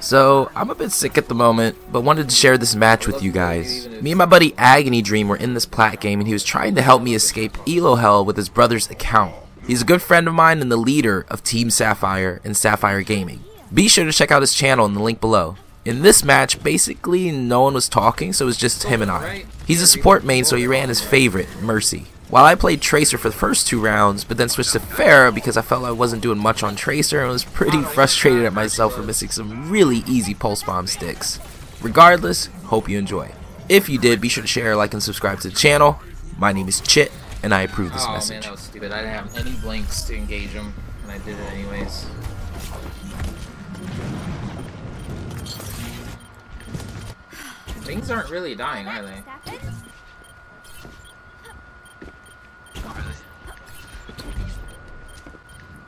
So, I'm a bit sick at the moment, but wanted to share this match with you guys. Me and my buddy Agony Dream were in this plat game, and he was trying to help me escape Elo Hell with his brother's account. He's a good friend of mine and the leader of Team Sapphire and Sapphire Gaming. Be sure to check out his channel in the link below. In this match, basically no one was talking, so it was just him and I. He's a support main, so he ran his favorite, Mercy. While I played Tracer for the first two rounds, but then switched to Pharah because I felt I wasn't doing much on Tracer and was pretty frustrated at myself for missing some really easy Pulse Bomb sticks. Regardless, hope you enjoy. If you did, be sure to share, like, and subscribe to the channel. My name is Chit, and I approve this message. Man, that was stupid. I didn't have any blanks to engage him, and I did it anyways. Things aren't really dying, are they?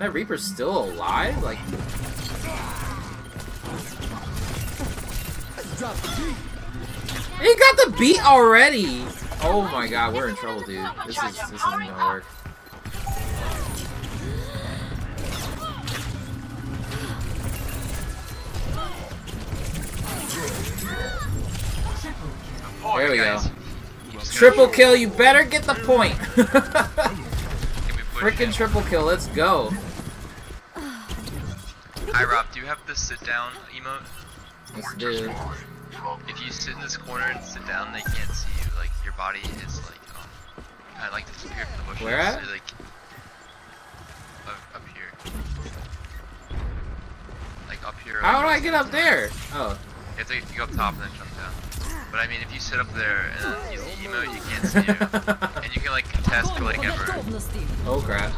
That Reaper's still alive? Like... He got the beat already! Oh my god, we're in trouble, dude. This isn't gonna work. There we go. Triple kill, you better get the point! Frickin' triple kill, let's go! Hi Rob, do you have the sit down emote? Yes, dude. If you sit in this corner and sit down, they can't see you. Like, your body is like, I like disappear from the bushes. Where at? Like, up here. Like, up here. How do I get up there? Oh. You have to go up top and then jump down. But I mean, if you sit up there and use the emote, you can't see you. And you can like contest for like ever. Oh crap.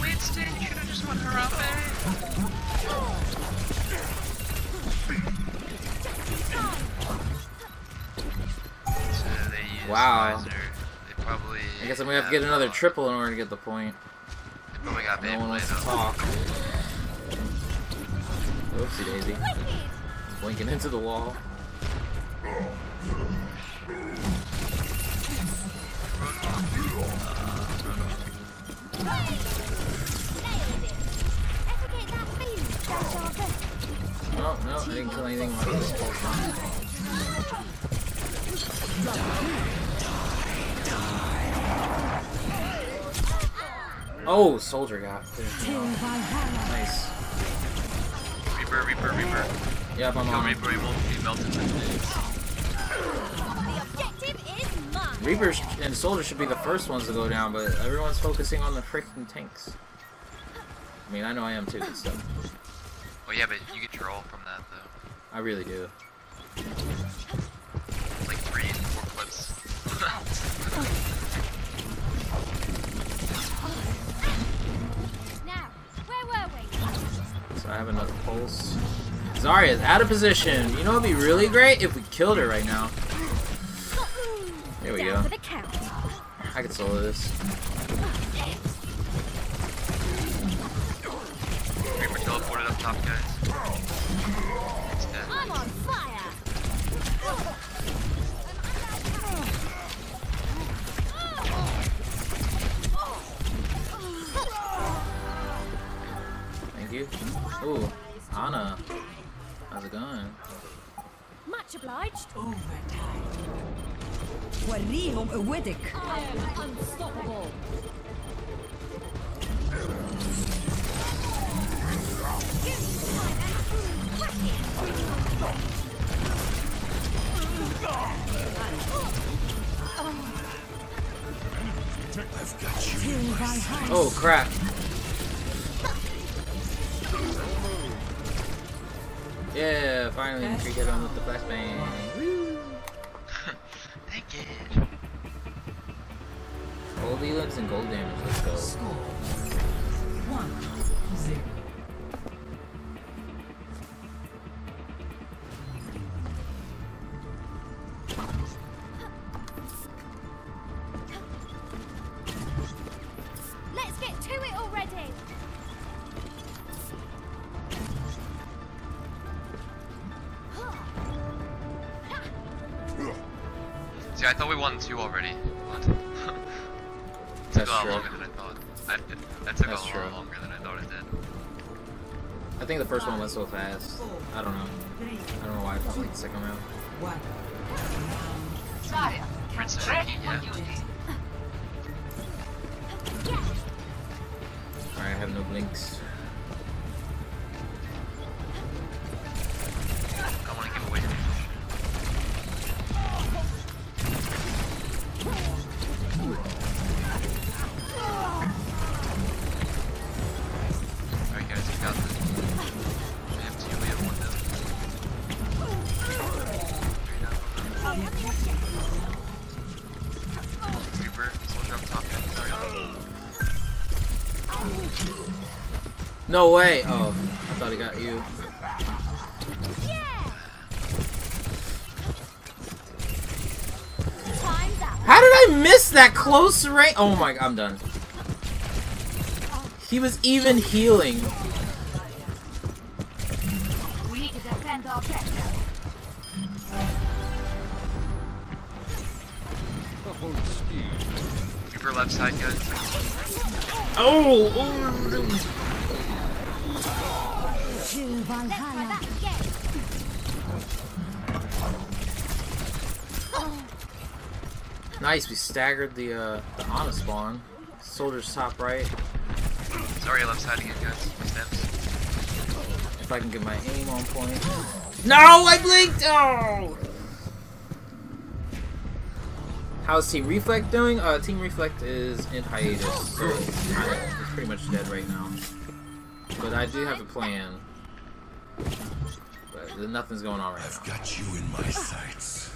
Winston, you should've just won Harambe. So they use Miser. They probably... I guess I'm gonna have to get another triple in order to get the point. They probably got no one wants to talk. Oopsie daisy. Blinking into the wall. Oh, no, I didn't kill anything like this. Oh, soldier got there. Nice. Reaper. Yeah, I'm on. Reaper, he melted the things. Reapers and soldiers should be the first ones to go down, but everyone's focusing on the freaking tanks. I mean, I know I am too, so. Well, yeah, but you get your ult from that, though. I really do. It's like 3 and 4 clips. I have another pulse. Zarya's out of position. You know what would be really great? If we killed her right now. There we go. I can solo this. Reaper teleported up top, guys. I'm on fire. Thank you. Ooh, Ana, how's it going? Much obliged. I am unstoppable. Oh crap. Yeah, finally, we get on with the flashbang. Woo! Thank you. Gold elips and gold damage. Let's go. 1-0. Let's get to it already. See, I thought we won two already. That took a lot longer than I thought it did. I think the first one went so fast. I don't know. I don't know why I felt like the second round. Zarya, Alright, I have no blinks. I want to give away. Alright guys, we got this. We have two, we have one down. Reaper, soldier up top, Zarya. No way! Oh, I thought he got you. How did I miss that close range? Oh my, I'm done. He was even healing. We need to defend our objective. Reaper left side, guys. Oh! Nice, we staggered the Ana spawn. Soldiers top right. Sorry, left side again, guys. My steps. If I can get my aim on point. No, I blinked! Oh! How's Team Reflect doing? Team Reflect is in hiatus. So it's pretty much dead right now. But I do have a plan. But nothing's going on right now. I've got you in my sights.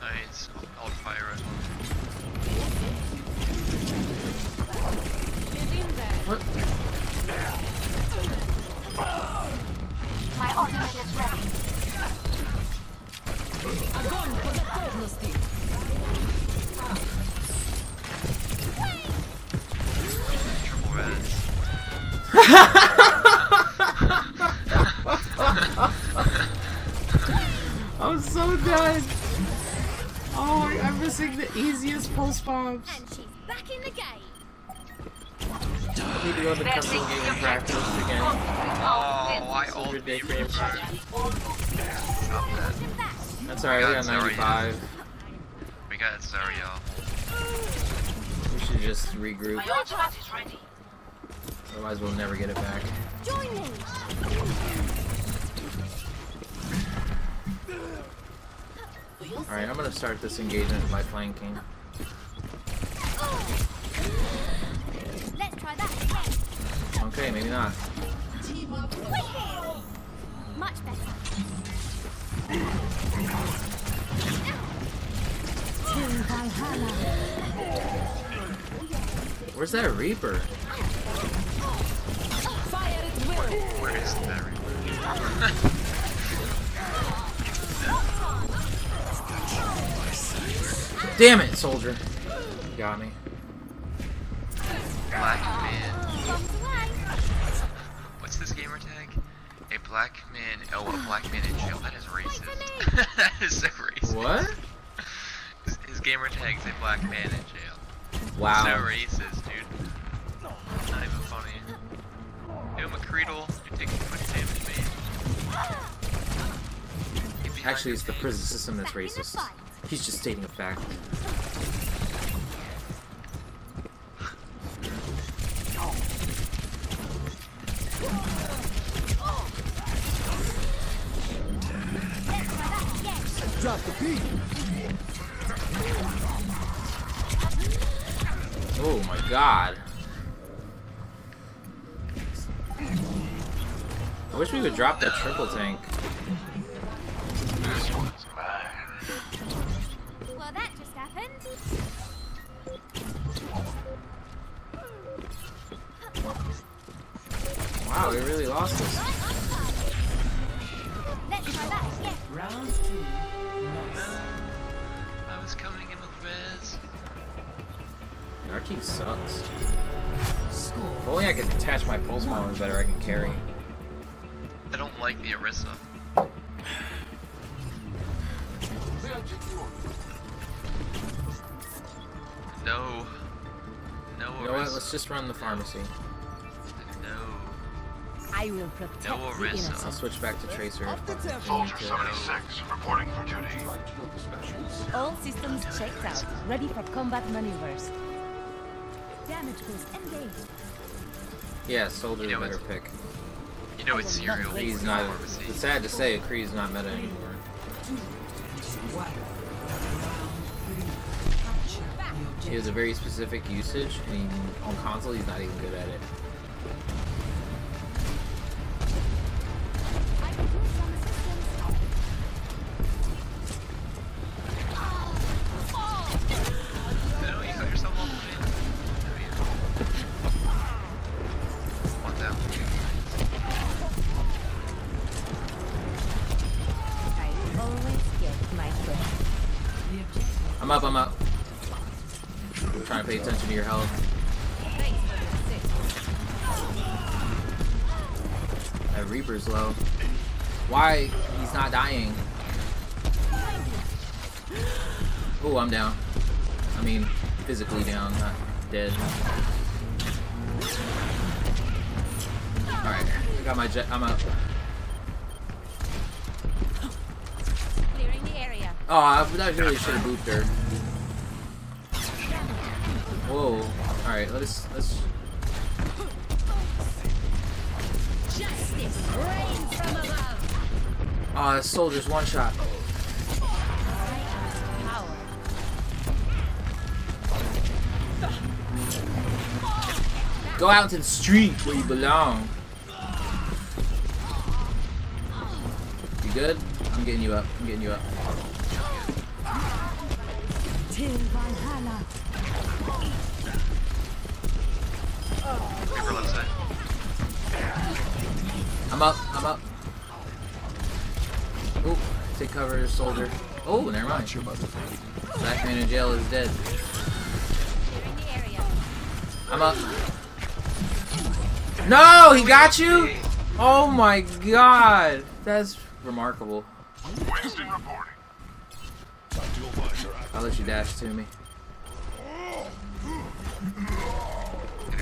Nice. I'll fire it. What? My ultimate is ready. I'm going for the dynasty. Triple red. I'm so dead. Oh, I'm missing the easiest pulse bombs. And she's back in the game. I need to go to the custom game practice again. Oh, I old Reaper. That's alright, we got 95. We got Zarya. We should just regroup. My ultimate is ready. Otherwise, we'll never get it back. Join me. Alright, I'm gonna start this engagement by flanking. Let's try that again. Okay, maybe not. Much better. Where's that Reaper? Where is that Reaper? Damn it, soldier. You got me. Black man. What's this gamer tag? A black man. Oh, a black man in jail. That is racist. That is so racist. What? His gamer tag's a black man in jail. Wow. So racist, dude. It's not even funny. Yo, McCreedle, you're taking too much damage, man. Actually, it's the prison system that's racist. He's just stating a fact. Drop the beat. Oh my god. I wish we would drop that triple tank. Wow, we really lost this. Let's try that again. Round two. I was coming in with Riz. Our team sucks. If only I could attach my pulse bomb better, I can carry. I don't like the ERISA. know what? Let's just run the pharmacy. I will protect the innocent. I'll switch back to Tracer. Soldier 76, reporting for duty. All systems checked out. Ready for combat maneuvers. Damage boost engaged. Yeah, Soldier's better pick. You know it's serial. He's not. It's sad to say, Kree's not meta anymore. He has a very specific usage, and on console he's not even good at it. I'm up. I'm trying to pay attention to your health. That Reaper's low. Why? He's not dying. Oh, I'm down. I mean, physically down, not dead. Alright, I got my jet. I'm up. Oh, I really should have booped her. Whoa. Alright, let's justice rains from above. Oh, that soldier's one shot. Go out into the street where you belong. You good? I'm getting you up. I'm getting you up. I'm up. Oh, take cover, soldier. Oh, never mind. Black man in jail is dead. I'm up. No, he got you? Oh my god. That's remarkable. Winston reporting. I'll let you dash to me. It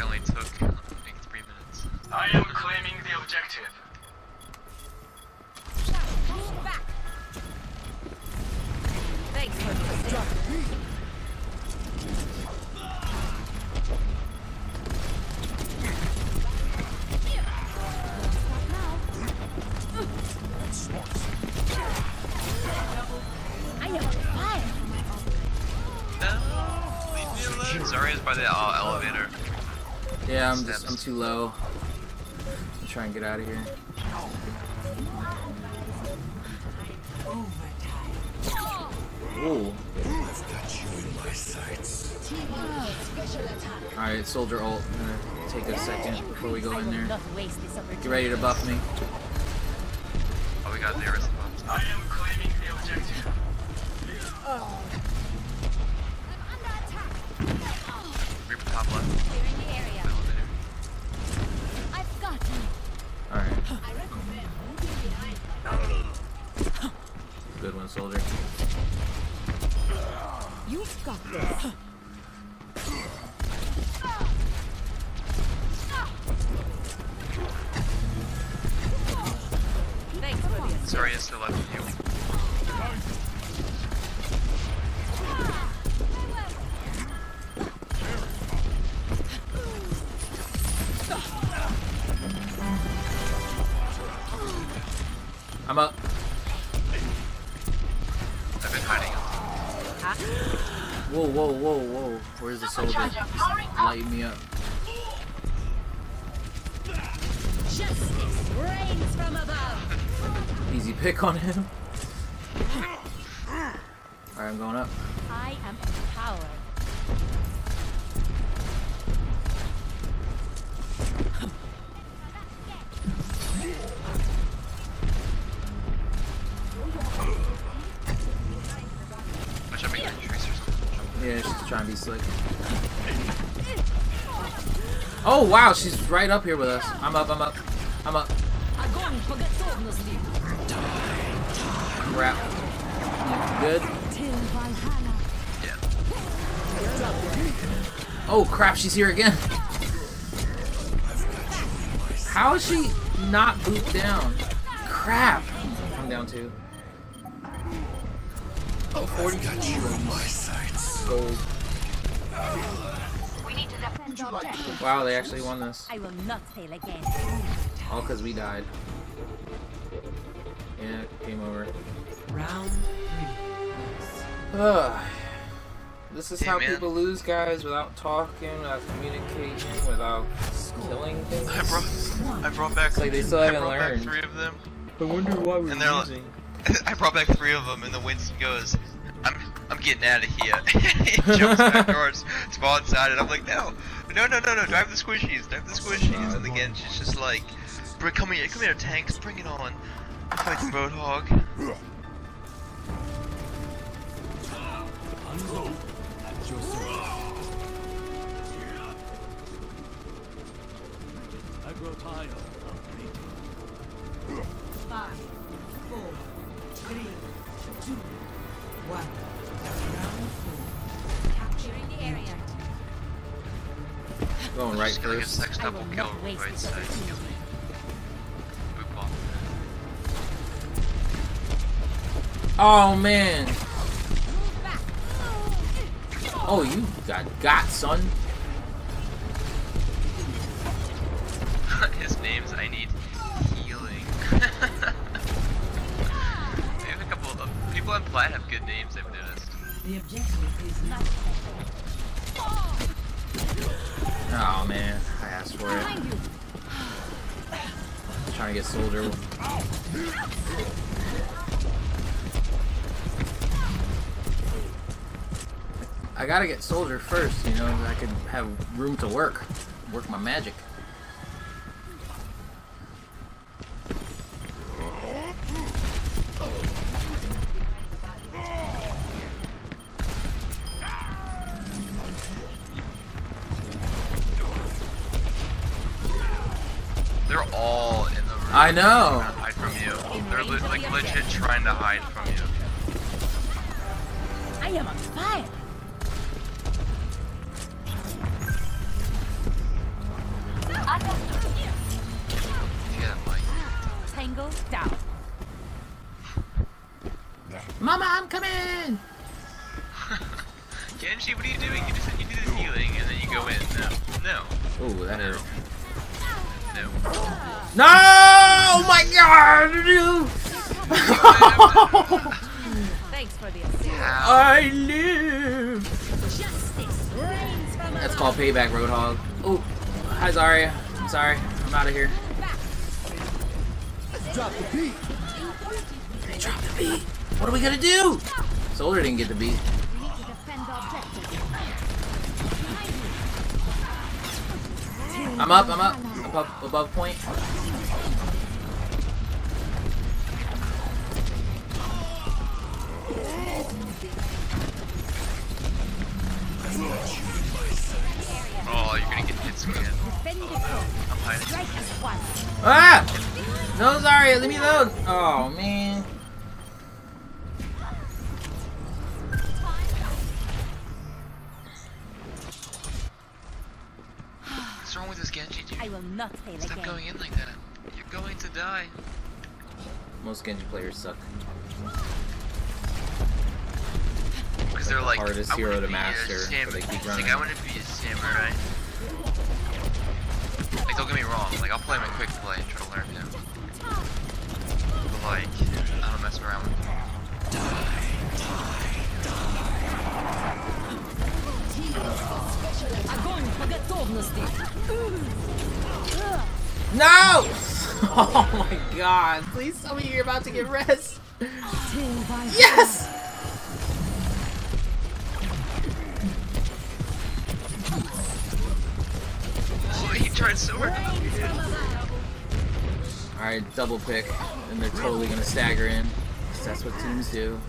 only took, I think, 3 minutes. I am claiming the objective. Zarya's by the elevator. Yeah, I'm too low. I'm trying to get out of here. Ooh. I've got you in my sights. Alright, soldier ult. I'm gonna take a second before we go in there. Get ready to buff me. Oh, we got the ERISA buff. I am claiming the objective. Oh. Top left. I've got you. Alright. Good one, soldier. You've got this. Sorry, it's still up to you. I'm up. I've been hiding up. Whoa. Where's the soldier? Just light me up. Justice reigns from above. Easy pick on him. Alright, I'm going up. I am empowered. Yeah, she's trying to be slick. Oh wow, she's right up here with us. I'm up. Crap. Good? Yeah. Oh crap, she's here again. How is she not booped down? Crap. I'm down too. Oh, 40. Got you on my sights. Gold. Wow, they actually won this. I will not fail again. All because we died. Yeah, game over. Round 3. This is how people lose, guys, without talking, without communication, without killing things. I brought back like they still haven't learned. Back 3 of them. I wonder why we're losing. I brought back 3 of them, and the Winston goes, I'm getting out of here. He jumps back towards spawn side, and I'm like, no, drive the squishies, and the Genji's just like, come here, tanks, bring it on. I'm fighting Roadhog. I grow tired of waiting. 5, 4, 3, 2, 1. Round 4. Capturing the area. Going right through. Just next double kill right side. Oh man. Oh, you got son. His name's I need healing. We have a couple of people on Plat have good names, I've noticed. The objective is not. Oh man, I asked for it. I'm trying to get Soldier. I gotta get Soldier first, you know, I can have room to work my magic. They're all in the room. I know. They're trying to hide from you. They're like legit trying to hide from you. I am on fire. Down. Mama, I'm coming! Genji, what are you doing? You just said you do the healing and then you go in. No. Oh, that hurt. No. No! Oh my god! Thanks for the assist. I live! Justice reigns from That's called payback, Roadhog. Oh, hi Zarya. I'm sorry. I'm out of here. Drop the beat. They dropped the beat. What are we gonna do? Soldier didn't get the beat. I'm up. Above point. Oh, you're gonna get hit again. I'm hiding. Ah! No, Zarya, leave me alone! Oh, man. What's wrong with this Genji, dude? I will not fail again. Stop going in like that. You're going to die. Most Genji players suck. Because they're like, hardest hero to master, but they keep running. Like, I want to be a samurai. Like, don't get me wrong. Like, I'll play him in quick play and try to learn him. Like, I don't mess around with them. Die. No! Oh my god. Please tell me you're about to get rest. Yes! Oh, he tried so hard. Alright, double pick, and they're totally gonna stagger in, because that's what teams do.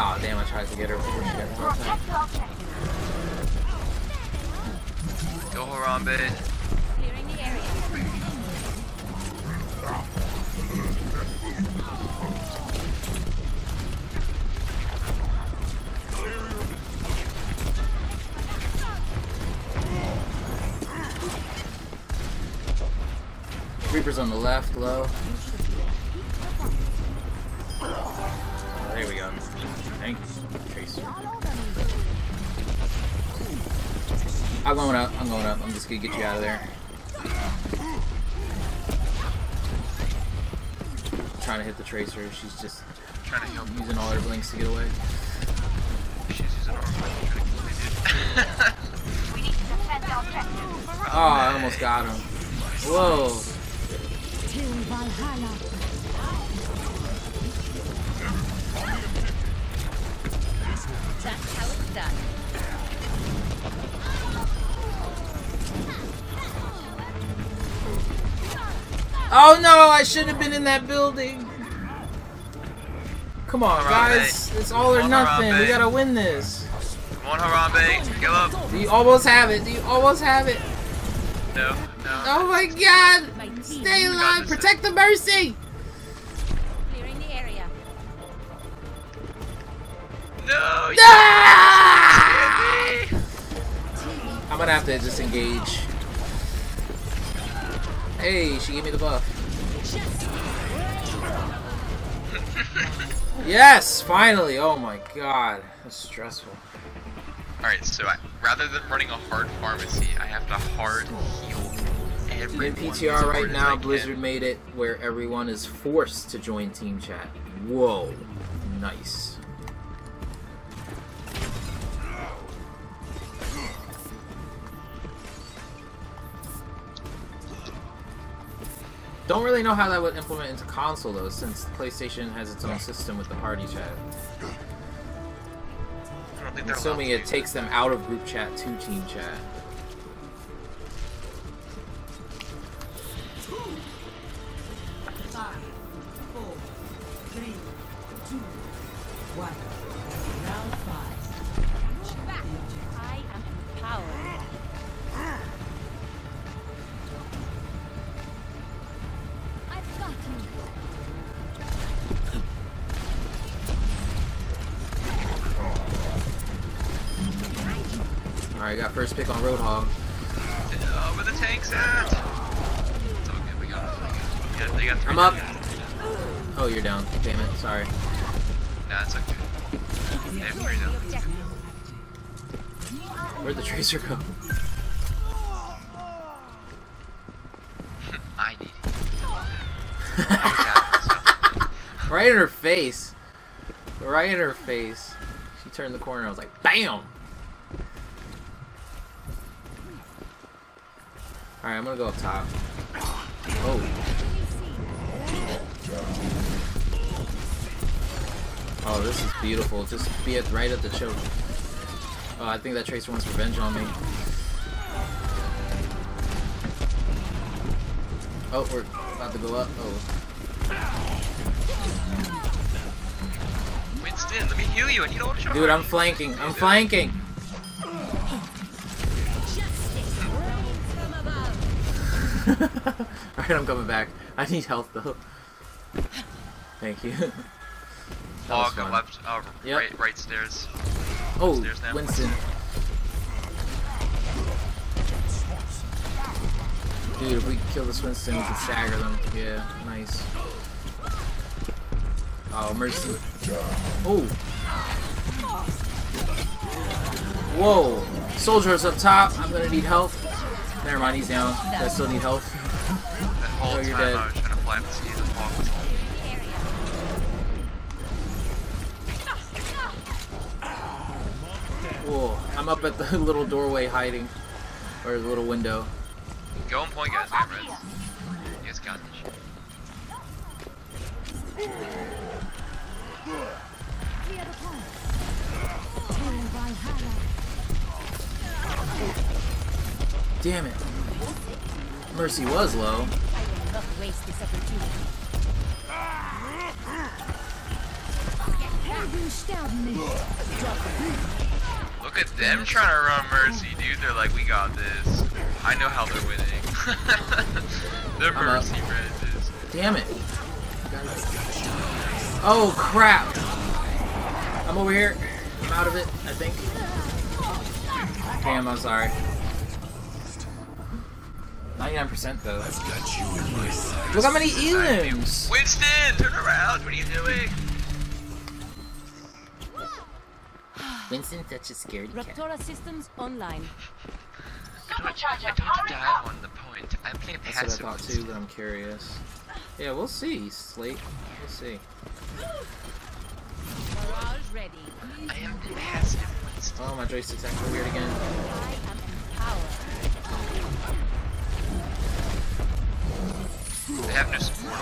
Aw, oh, damn, I tried to get her before she got the Go Harambe. Reaper's on the left, low. Oh, there we go. Thanks, Tracer. I'm going up, I'm going up. I'm just gonna get you out of there. I'm trying to hit the Tracer. She's just trying to help using all her blinks to get away. She's using all her blinks. We need to defend our objective. Oh, I almost got him. Whoa. That's how it's done. Oh no, I should have been in that building. Come on, guys. It's all or nothing. We gotta win this. Come on, Harambe. Go up. Do you almost have it? Do you almost have it? No. No. Oh my god! Stay alive! Protect the Mercy! Clearing the area. No! No! I'm gonna have to just engage. Hey, she gave me the buff. Yes! Finally! Oh my god. That's stressful. Alright, so rather than running a hard pharmacy, I have to hard heal everyone. In PTR right now, Blizzard made it where everyone is forced to join team chat. Whoa. Nice. Don't really know how that would implement into console though, since PlayStation has its own system with the party chat. I'm assuming it takes them out of group chat to team chat. Five, four, three, two, one. Round five. Back. I am empowered. I've got you. Alright, got first pick on Roadhog. Oh, where the tanks at? It's all good, we got it. They got three. I'm up. Oh, you're down. Damn it, sorry. Nah, it's okay. They have three down. Where'd the Tracer go? I need it. Right in her face. Right in her face. She turned the corner, I was like, BAM! Alright, I'm gonna go up top. Oh. Oh, this is beautiful. Just be at right at the choke. Oh, I think that Tracer wants revenge on me. Oh, we're about to go up. Oh. Winston, let me heal you. I need all the shots. Dude, I'm flanking. I'm flanking. Alright, I'm coming back. I need help though. Thank you. Hog left, yep. right stairs. Oh, stairs now. Winston. Dude, if we kill this Winston, we can stagger them. Yeah, nice. Oh, Mercy. Oh. Whoa. Soldier's up top. I'm gonna need help. Never mind, he's down. I still need health. Oh, you're dead. I was trying to fly to see the whoa, I'm up at the little doorway hiding. Or the little window. Go and point, guys. I'm red. You guys got this shit. Damn it. Mercy was low. I will not waste this opportunity. Look at them trying to run Mercy, dude. They're like, we got this. I know how they're winning. The Mercy bridges. Damn it. Oh, crap. I'm over here. I'm out of it, I think. Damn, I'm sorry. 99% though. I've got you in my sight. Look how many elims! Winston! Turn around! What are you doing? Winston, that's a scared cat. Raptora systems online. Supercharger, I don't dive on the point. I play passive. That's what I thought too, but I'm curious. Yeah, we'll see, Slate. We'll see. Mirage ready. I am passive, Winston. Oh, my joystick's acting weird again. I am empowered. They have no support.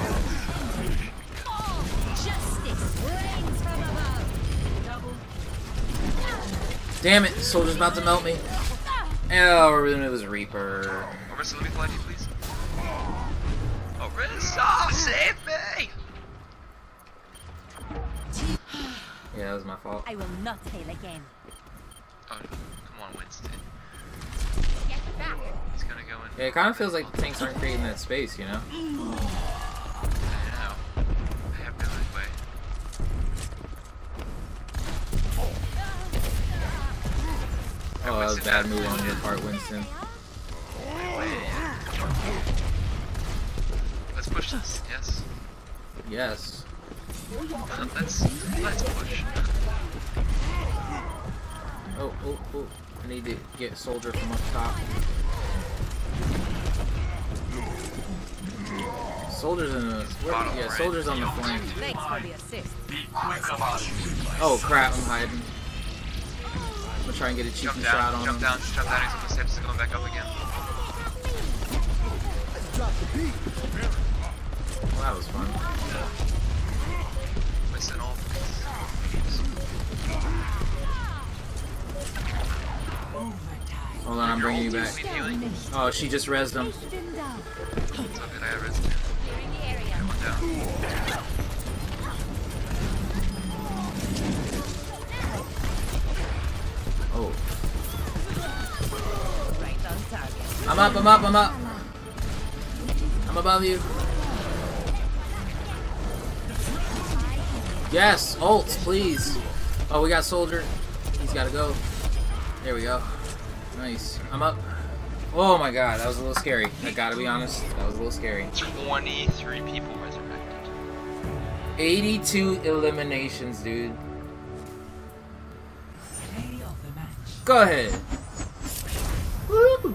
Damn it, soldier's about to melt me. Oh, it was Reaper. Orisa, let me fly to you, please. Orisa, save me! Yeah, that was my fault. I will not fail again. Oh, come on, Winston. Get back. He's gonna go in. Yeah, it kind of feels like the tanks aren't creating that space, you know? I know. I have no way. Oh, that was a bad move on your part, Winston. Let's push this, yes. Yes. Let's push. Oh, oh, oh. I need to get Soldier from up top. Soldier's in the... yeah, Soldier's on the flank. Oh crap, I'm hiding. I'm gonna try and get a cheeky shot on him. Jump down, jump down, he's on the steps, he's going back up again. Well, that was fun. Listen, all hold on, I'm bringing you back. Oh, she just rezzed him. Oh. I'm up, I'm up, I'm up. I'm above you. Yes, ult, please. Oh, we got Soldier. He's gotta go. There we go. Nice. I'm up. Oh my god, that was a little scary. I gotta be honest, that was a little scary. 23 people resurrected. 82 eliminations, dude. Go ahead. Woo!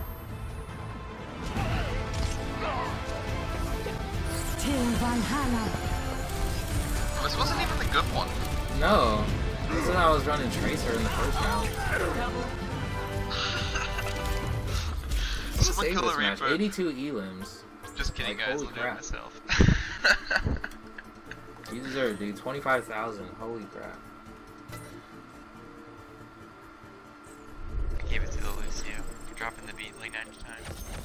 Oh, this wasn't even the good one. No. That's when I was running Tracer in the first round. This match. 82 elims. Just kidding, like, guys. Holy crap. Myself. You deserve, dude. 25,000. Holy crap. I gave it to the Lucio for dropping the beat like 90 times.